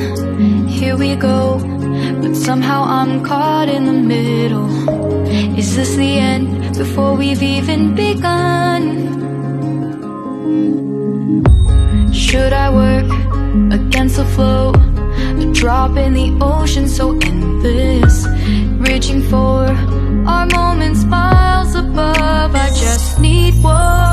again, here we go, but somehow I'm caught in the middle. Is this the end before we've even begun? Should I work against the flow, a drop in the ocean so endless, reaching for our moments miles above? I just need one